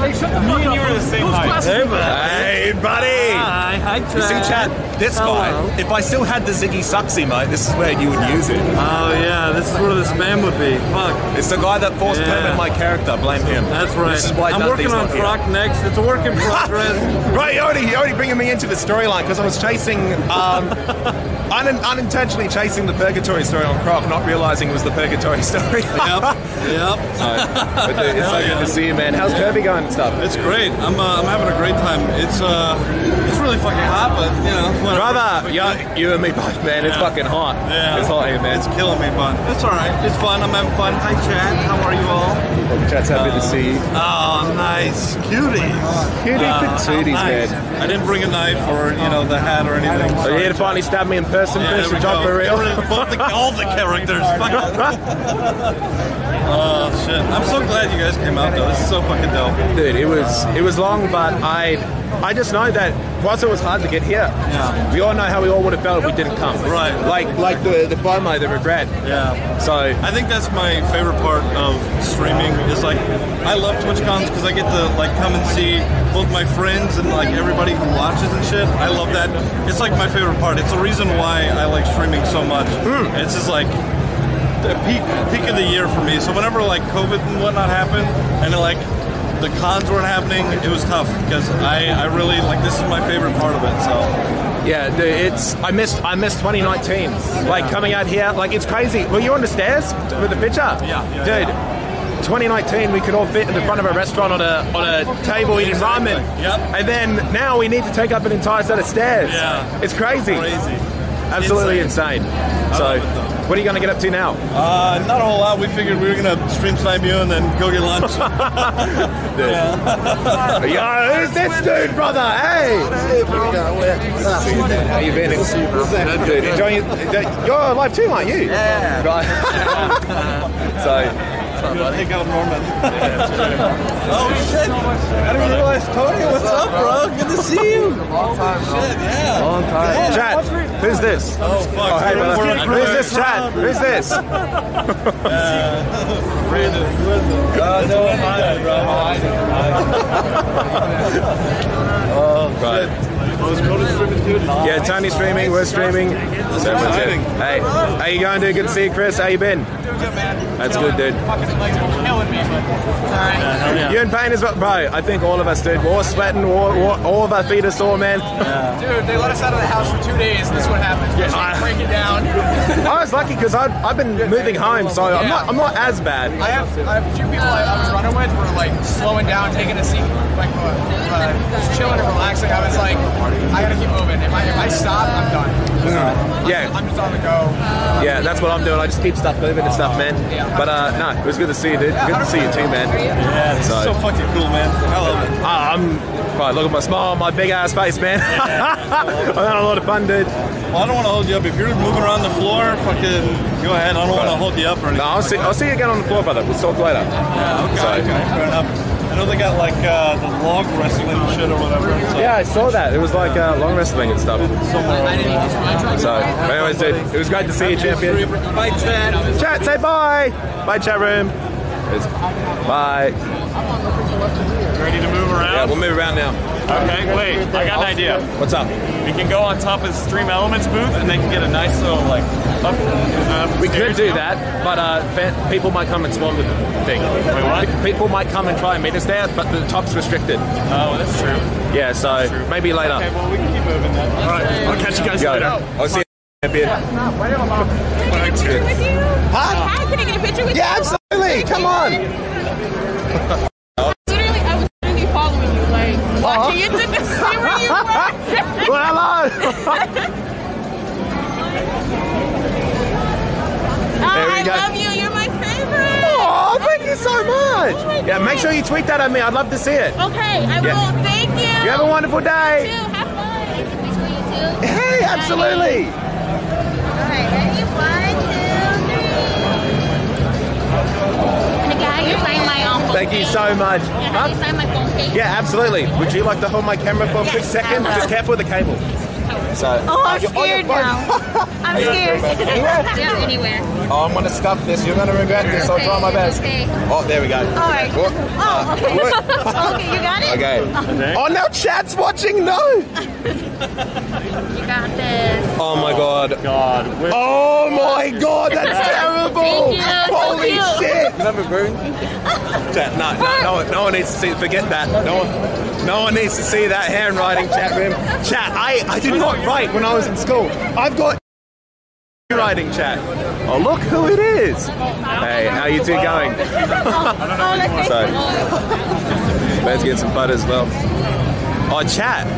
Hey, shut the fuck up. Me and you are the same height. Hey, buddy. Hi, Chad. You see, Chad, this guy, if I still had the Ziggy Sucksy, mate, this is where you would use it. Oh, yeah, this is where this man would be. Fuck. It's the guy that forced permit my character. Blame him. That's right. This is why I'm working on Croc next. It's a work in progress. Right, you're already bringing me into the storyline, because I was chasing, unintentionally chasing the Purgatory story on Croc, not realizing it was the Purgatory story. Yep. So, dude, it's so good to see you, man. How's Kirby going and stuff? It's great. I'm having a great time. It's really fucking hot, but you know. Whatever. Brother, you and me both, man. It's fucking hot. Yeah. It's hot here, man. It's killing me, but it's all right. It's fun. I'm having fun. Hi, Chad. How are you all? Chad's happy to see you. Oh, nice cuties. Cutie patooties, man. I didn't bring a knife or the hat or anything. Are you here to finally stab me in person? Finish the job for real. All the characters. Oh shit! I'm so glad you guys came out though. This is so fucking dope, dude. It was long, but I just know that whilst it was hard to get here, we all know how we all would have felt if we didn't come. Right. Like the FOMO, the regret. Yeah. So I think that's my favorite part of streaming is like I love TwitchCons because I get to like come and see both my friends and like everybody who watches and shit. I love that. It's like my favorite part. It's the reason why I like streaming so much. It's just like the peak of the year for me. So whenever like COVID and whatnot happened, and like the cons weren't happening, it was tough because I really like this is my favorite part of it. So yeah, dude, I missed 2019. Like coming out here, like it's crazy. Were you on the stairs with the picture? Yeah, dude. Yeah. 2019, we could all fit in the front of a restaurant on a table eating ramen. Yep. And then now we need to take up an entire set of stairs. Yeah. It's crazy. Absolutely insane. So. What are you going to get up to now? Not a whole lot. We figured we were going to stream snipe you and then go get lunch. Yo, who's this dude, brother? Hey! Hey, bro. How you been? Dude, you're alive too, aren't you? Yeah. Right. I'm going to take out Norman. Oh, shit. I didn't realize Tony. What's up, bro? Good to see you. Long time, bro. Shit, yeah. Long time. Chat. Who's this? Oh, fuck. Oh, hey, who's this, Chad? Who's this? Brandon. No, I yeah, Tony's streaming. We're streaming. Hey, how you going, dude? Good to see you, Chris. How you been? Doing good, man. That's good, dude. Fucking legs are killing me, but you in pain as well, bro? I think all of us, dude. We're all sweating. All of our feet are sore, man. Dude, they let us out of the house for 2 days. This what happens. Yeah, I break it down. I was lucky because I've been moving home, so I'm not as bad. I have a few people I was running with were like slowing down, taking a seat, like just chilling and relaxing. I was like, I gotta keep moving. If I stop, I'm done. I'm just on the go. Yeah, that's what I'm doing. I just keep stuff moving and stuff, man. Yeah, but no, it was good to see you, dude. Good to see you too, man. Yeah, it's so fucking cool, man. I love it. Right, look at my smile, my big ass face, man. I've had a lot of fun, dude. Well, I don't want to hold you up. If you're moving around the floor, fucking go ahead. I don't want to hold you up or anything. No, I'll see you again on the floor, brother. We'll talk later. Yeah, okay, fair enough. I know they got like the log wrestling and shit or whatever. So. Yeah, I saw that. It was like log wrestling and stuff. So, anyways, dude, it was great to see you, champion. Bye, Chad. Chat, say bye. Bye, chat room. Bye. Ready to move around? Yeah, we'll move around now. Okay, wait, I got an idea. What's up? We can go on top of Stream Elements booth and they can get a nice little, like, up. We could do that, but people might come and swarm the thing. Wait, what? People might come and try and meet us there, but the top's restricted. Oh, that's true. Yeah, so maybe later. Okay, well, we can keep moving then. Alright, I'll catch you guys later. I'll see you in a bit. Can I get a picture with you? Huh? Hi, can I get a picture with you? Yeah, absolutely! Come on! Watching it to see where you were. Well, hello. I love you. You're my favorite. Oh, thank you so much. Oh yeah, make sure you tweet that at me. I'd love to see it. Okay, I will. Thank you. You have a wonderful day. You too. Have fun. Hey, absolutely. All right, ready? 1, 2, 3. Thank you so much. Yeah, absolutely. Would you like to hold my camera for a quick second? Just careful with the cable. So, oh, I'm scared now. I'm scared. Down anywhere. Oh, I'm gonna scuff this. You're gonna regret this. I'll try my best. Okay. Oh, there we go. All right. Oh, okay. Okay, you got it. Okay. Oh, now chat's watching. No. You got this. Oh my God. Oh my God. That's terrible. Holy shit. You have a broom? Chat. No one needs to see. Forget that. No one needs to see that handwriting, chat room. Chat, I did not write when I was in school. I've got handwriting, chat. Oh, look who it is. Hey, how you two going? So, let's get some butter as well. Oh, chat.